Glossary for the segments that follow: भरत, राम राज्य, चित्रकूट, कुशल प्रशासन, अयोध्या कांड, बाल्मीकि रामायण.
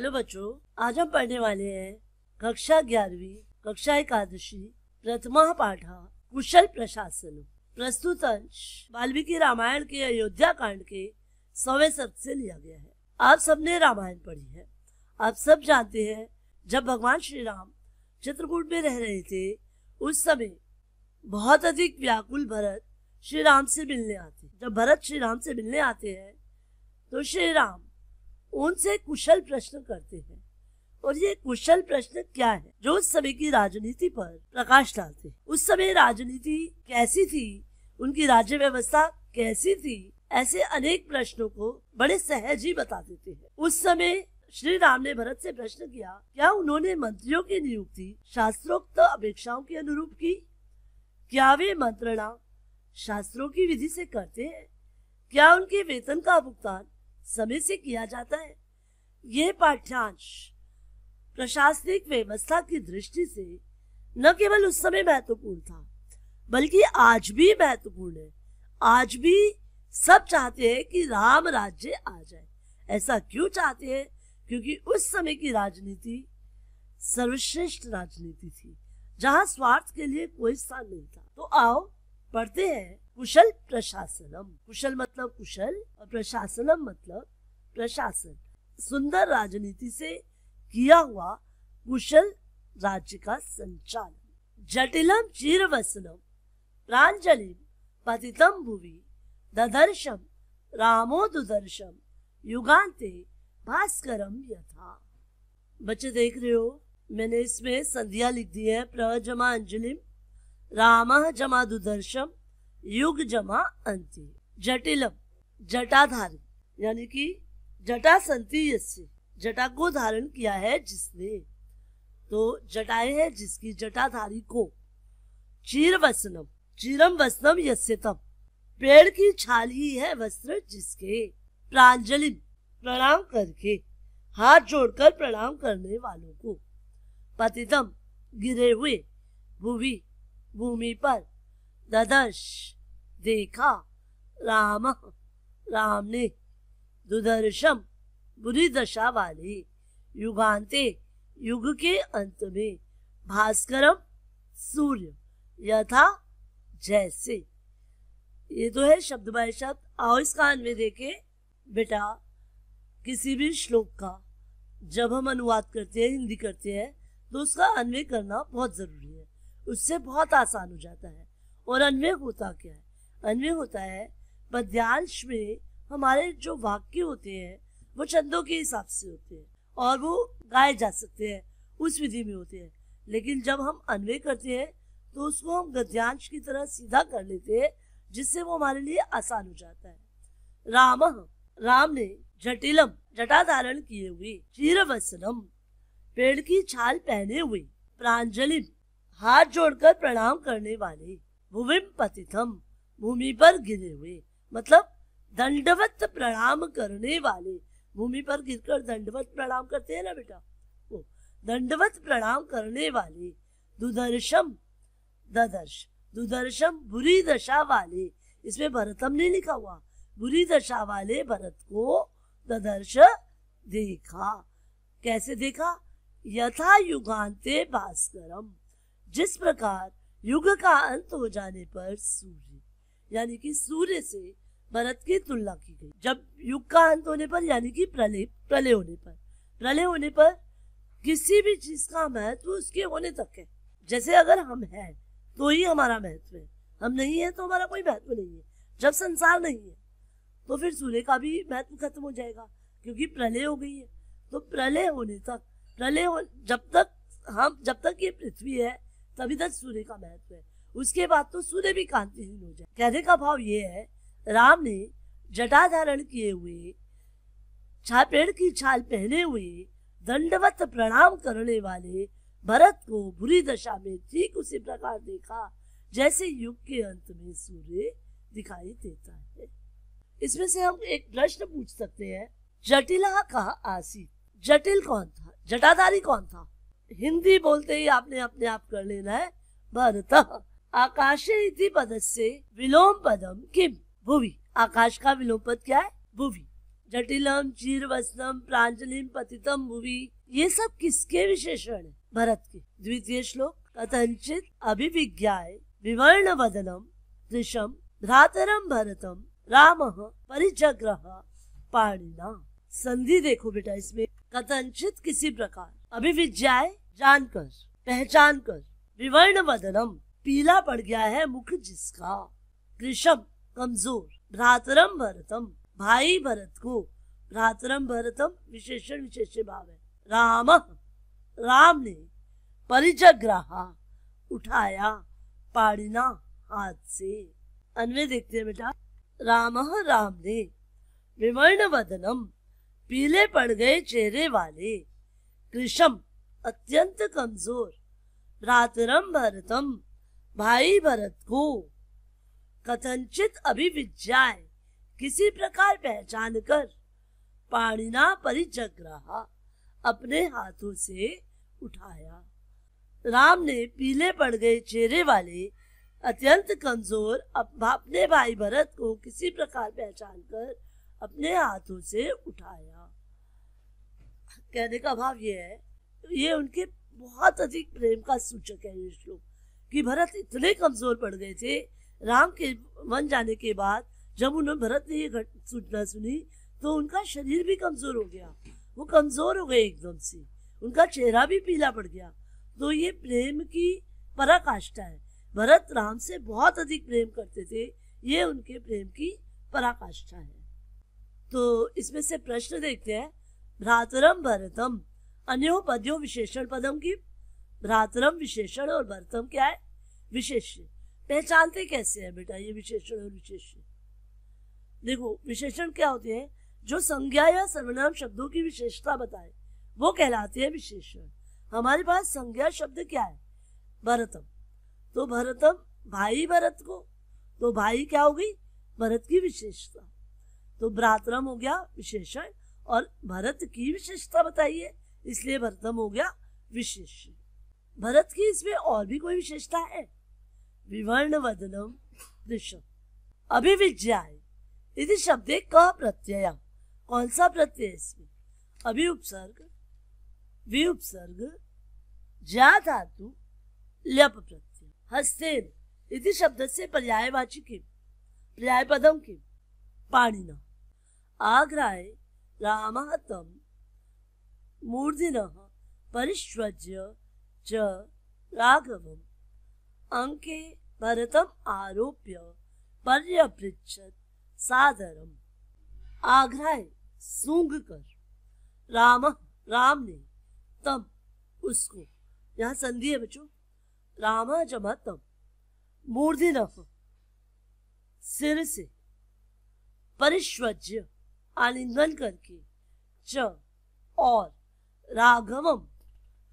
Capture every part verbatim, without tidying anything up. Hello बच्चों, आज हम पढ़ने वाले हैं कक्षा ग्यारहवीं कक्षा एकादशी प्रथमा पाठ कुशल प्रशासन। प्रस्तुत अंश बाल्मीकि रामायण के अयोध्या कांड के सौवें सर्ग से लिया गया है। आप सबने रामायण पढ़ी है। आप सब जानते हैं जब भगवान श्री राम चित्रकूट में रह रहे थे उस समय बहुत अधिक व्याकुल भरत श्री राम से मिलने आते। जब भरत श्री राम से मिलने आते हैं तो श्री राम उनसे कुशल प्रश्न करते हैं और ये कुशल प्रश्न क्या है जो उस समय की राजनीति पर प्रकाश डालते हैं। उस समय राजनीति कैसी थी, उनकी राज्य व्यवस्था कैसी थी, ऐसे अनेक प्रश्नों को बड़े सहज ही बता देते हैं। उस समय श्री राम ने भरत से प्रश्न किया, क्या उन्होंने मंत्रियों की नियुक्ति शास्त्रोक्त अपेक्षाओं के अनुरूप की? क्या वे मंत्रणा शास्त्रों की विधि से करते हैं? क्या उनके वेतन का भुगतान समय से किया जाता है? ये पाठ्यांश प्रशासनिक व्यवस्था की दृष्टि से न केवल उस समय महत्वपूर्ण था बल्कि आज भी महत्वपूर्ण है। आज भी सब चाहते हैं कि राम राज्य आ जाए। ऐसा क्यों चाहते हैं? क्योंकि उस समय की राजनीति सर्वश्रेष्ठ राजनीति थी जहां स्वार्थ के लिए कोई स्थान नहीं था। तो आओ पढ़ते हैं कुशल प्रशासनम। कुशल मतलब कुशल और प्रशासनम मतलब प्रशासन। सुंदर राजनीति से किया हुआ कुशल राज्य का संचालन। जटिलम चीरवसनम प्रांजलिम पतितम भुवि ददर्शम रामो दुदर्शम युगांते भास्करम यथा। बच्चे देख रहे हो, मैंने इसमें संधियां लिख दी है। प्र जमा अंजलिम, रामः जमा दुदर्शम, युग जमा अंति। जटिलम जटाधारी यानी कि जटा संति, जटा को धारण किया है जिसने, तो जटाएं है जिसकी जटाधारी को। चीर वसनम चीरम वसनम यस्य तम, पेड़ की छाल ही है वस्त्र जिसके। प्रांजलिम प्रणाम करके, हाथ जोड़कर प्रणाम करने वालों को। पतितम गिरे हुए, भूवि भूमि पर, ददर्श देखा, राम राम ने, दुदर्शम बुरी दशा वाले, युगांते युग के अंत में, भास्करम सूर्य, यथा जैसे। ये तो है शब्द बाय शब्द। आओ इस कान में देखे बेटा, किसी भी श्लोक का जब हम अनुवाद करते हैं, हिंदी करते हैं, तो उसका अन्वय करना बहुत जरूरी है। उससे बहुत आसान हो जाता है। और अन्वय होता क्या है? अन्वय होता है पद्यांश में हमारे जो वाक्य होते हैं वो छंदों के हिसाब से होते हैं और वो गाए जा सकते हैं, उस विधि में होते हैं। लेकिन जब हम अन्वय करते हैं तो उसको हम गद्यांश की तरह सीधा कर लेते हैं जिससे वो हमारे लिए आसान हो जाता है। राम राम ने, जटिलम जटा धारण किए हुए, चीरवसनम पेड़ की छाल पहने हुए, प्रांजलिम हाथ जोड़कर प्रणाम करने वाले, भूमिम पतितम भूमि पर गिरे हुए, मतलब दंडवत प्रणाम करने वाले। भूमि पर गिरकर दंडवत प्रणाम करते हैं ना बेटा, वो दंडवत प्रणाम करने वाले। दुदर्शम ददर्श दुदर्शम बुरी दशा वाले, इसमें भरतम नहीं लिखा हुआ। बुरी दशा वाले भरत को ददर्श देखा, कैसे देखा? यथा युगांते भास्करम, जिस प्रकार युग का अंत हो जाने पर सूर्य यानी कि सूर्य से भरत की तुलना की गई। जब युग का अंत होने पर यानी कि प्रलय प्रलय होने पर प्रलय होने पर किसी भी चीज का महत्व उसके होने तक है। जैसे अगर हम हैं तो ही हमारा महत्व है, हम नहीं है तो हमारा कोई महत्व नहीं है। जब संसार नहीं है तो फिर सूर्य का भी महत्व खत्म हो जाएगा क्योंकि प्रलय हो गई है। तो प्रलय होने तक प्रलय हो, जब तक हम जब तक ये पृथ्वी है तभी तक सूर्य का महत्व है। उसके बाद तो सूर्य भी कांतिहीन हो जाए। कहने का भाव ये है, राम ने जटा धारण किए हुए, छाल पेड़ की छाल पहने हुए, दंडवत प्रणाम करने वाले भरत को बुरी दशा में ठीक उसी प्रकार देखा जैसे युग के अंत में सूर्य दिखाई देता है। इसमें से हम एक प्रश्न पूछ सकते हैं, जटिला का आसी, जटिल कौन था, जटाधारी कौन था? हिंदी बोलते ही आपने अपने आप कर लेना है, भरत आकाशे इति पदस्य विलोम पदम किम भुवि। आकाश का विलोम पद क्या है? भुवि। जटिलम चीरवस्त्रम प्रांजलिम पतितम भुवि, ये सब किसके विशेषण है? भरत के। द्वितीय श्लोक, कथंचित अभिविज्ञाय विवर्ण वदनम त्रिशम भ्रातरम भरतम रामः परिचक्रः पाणिना। संधि देखो बेटा, इसमें कथंचित किसी प्रकार, अभिविज्ञाय जानकर पहचान कर, विवर्ण वदनम पीला पड़ गया है मुख जिसका, त्रिशम कमजोर, भ्रातरम भरतम भाई भरत को, भ्रातरम भरतम विशेषण विशेष भाव है, राम राम ने, परिचग्रहा उठाया, पाड़िना हाथ से। अन्वय देखते हैं बेटा, राम राम ने, विवर्ण वदनम पीले पड़ गए चेहरे वाले, कृशम अत्यंत कमजोर, भ्रातरम भरतम भाई भरत को, कथनचित अभिविज्ञाय किसी प्रकार पहचान कर, पाणिना परिचक्रा अपने हाथों से उठाया। राम ने पीले पड़ गए चेहरे वाले अत्यंत कमजोर अपने भाई भरत को किसी प्रकार पहचान कर अपने हाथों से उठाया। कहने का भाव यह है, ये उनके बहुत अधिक प्रेम का सूचक है ये श्लोक, कि भरत इतने कमजोर पड़ गए थे राम के मन जाने के बाद, जब उन्होंने भरत ने ये सूचना सुनी तो उनका शरीर भी कमजोर हो गया, वो कमजोर हो गए एकदम से, उनका चेहरा भी पीला पड़ गया। तो ये प्रेम की पराकाष्ठा है, भरत राम से बहुत अधिक प्रेम करते थे, ये उनके प्रेम की पराकाष्ठा है। तो इसमें से प्रश्न देखते हैं, भ्रातरम भरतम अन्यो पद्यो विशेषण पदम की, भ्रातरम विशेषण और भरतम क्या है? विशेष्य। पहचानते कैसे हैं बेटा ये विशेषण और विशेष्य? देखो, विशेषण क्या होते हैं? जो संज्ञा या सर्वनाम शब्दों की विशेषता बताए वो कहलाते हैं विशेषण। हमारे पास संज्ञा शब्द क्या है? भरतम। तो भरतम भाई भरत को, तो भाई क्या होगी? भरत की विशेषता। तो भ्रातरम हो गया विशेषण और भरत की विशेषता बताइए, इसलिए भरतम हो गया विशेषण। भरत की इसमें और भी कोई विशेषता है? विवर्ण वदनम दृश्यम अभिविज्ञाय, इति शब्दे क प्रत्यय, कौन सा प्रत्यय इसमें? अभि उपसर्ग, वि उपसर्ग, ज्या धातु, ल्यप प्रत्यय। हस्तेन इति शब्द से पर्यायवाची किम, पर्याय पदम किम, पाणिना। आग्राय रामः तम मूर्धन्यः परिष्वज्य च राघवम् अंके भरतम् आरोप्य पर्यपृच्छत् सादरम्। आग्राय सूंघ कर, रामः राम ने, तम उसको, यहाँ संधि है बच्चों, रामः जमा तम, मूर्धन्यः सिर से, परिष्वज्य आलिंगन करके, च और राघवम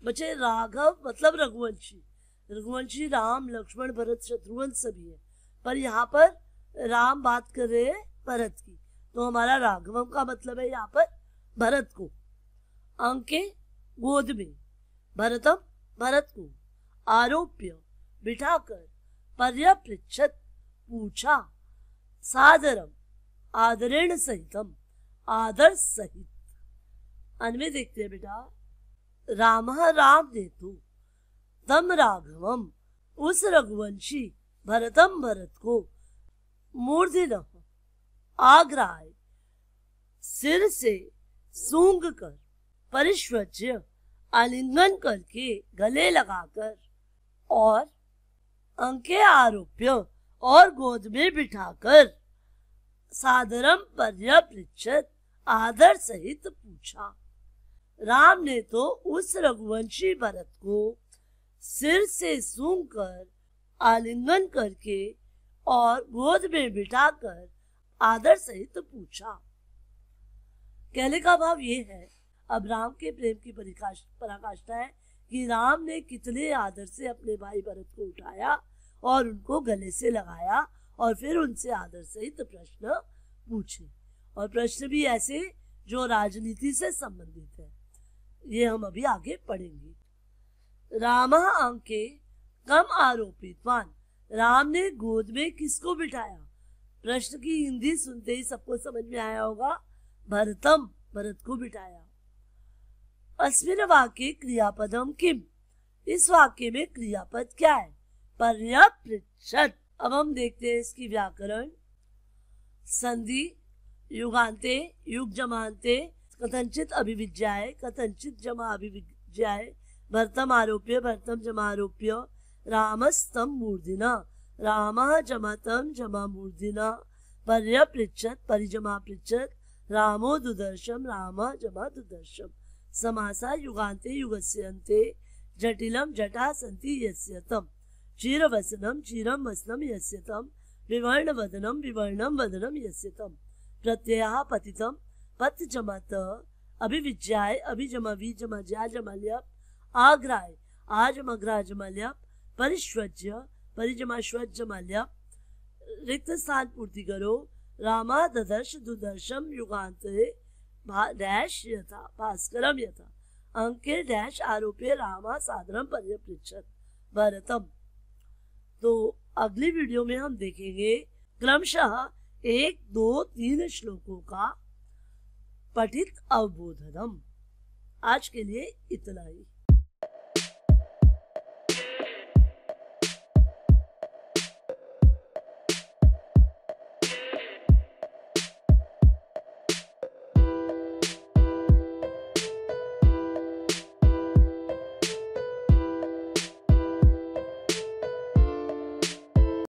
बचे, राघव मतलब रघुवंशी, रघुवंशी राम लक्ष्मण भरत शत्रुघ्न सभी है, पर यहाँ पर राम बात कर रहे हैं भरत की, तो हमारा राघवम का मतलब है यहाँ पर भरत को। अंके गोद में, भरतम भरत को, आरोप्य बिठाकर, पर्यपृच्छत् पूछा, सादरम आदरेण सहितम आदर सहित। अन्वय देखते हैं बेटा, रामः राम ने तो, तम राघवम उस रघुवंशी, भरतम भरत को, मूर्धन्यः आग्राय सिर से सूंघ कर, परिष्वज्य आलिंगन करके गले लगाकर, और अंके आरोप्य और गोद में बिठाकर, सादरम पर्यपृच्छत् आदर सहित पूछा। राम ने तो उस रघुवंशी भरत को सिर से सूंघकर, आलिंगन करके और गोद में बिठाकर आदर सहित पूछा। कहने का भाव ये है, अब राम के प्रेम की पराकाष्ठा है कि राम ने कितने आदर से अपने भाई भरत को उठाया और उनको गले से लगाया और फिर उनसे आदर सहित प्रश्न पूछे, और प्रश्न भी ऐसे जो राजनीति से संबंधित है, ये हम अभी आगे पढ़ेंगे। रामः अंके कम आरोपितवान, राम ने गोद में किसको बिठाया? प्रश्न की हिंदी सुनते ही सबको समझ में आया होगा, भरतम भरत को बिठाया। अस्मिन वाक्य क्रियापदम किम, इस वाक्य में क्रियापद क्या है? पर्याप्त। अब हम देखते हैं इसकी व्याकरण। संधि युगान्ते, युग जमान्ते, कथनचित अभिविज्याय, कथनचित जमा अभिविज्याय, भरतम आरोप्य, भरतम जमा आरोप्य, रामस्तम मूर्धिना, रामः जमातम जमा मूर्धिना, पर्यपृच्छत परिजमा पृच्छत, रामो दुदर्शम रामः जमा दुदर्शम, समासा युगान्ते युगस्य अन्ते, जटिलम जटा सन्ति यस्यतम, चीरवसनम चीरम वसनम यस्यतम, विवर्ण वदनम विवर्णम वदनम यस्यतम, प्रत्ययः पतितम पत जमात, अभिविज्याय अभिजमा विजमा ज्या जमाल्यप, आग्राय आजम अग्रा जमाल्यप, परिश्वज्य परिजमा श्वज जमाल्यप, रिक्त स्थान पूर्ति करो, रामा ददर्श दुदर्शम युगान्ते डैश यथा भास्करम यथा, अंके डैश आरोपे रामा सादरम पर्यपृच्छत भरतम। तो अगली वीडियो में हम देखेंगे क्रमशः एक दो तीन श्लोकों का पठित अवबोधनम। आज के लिए इतना ही।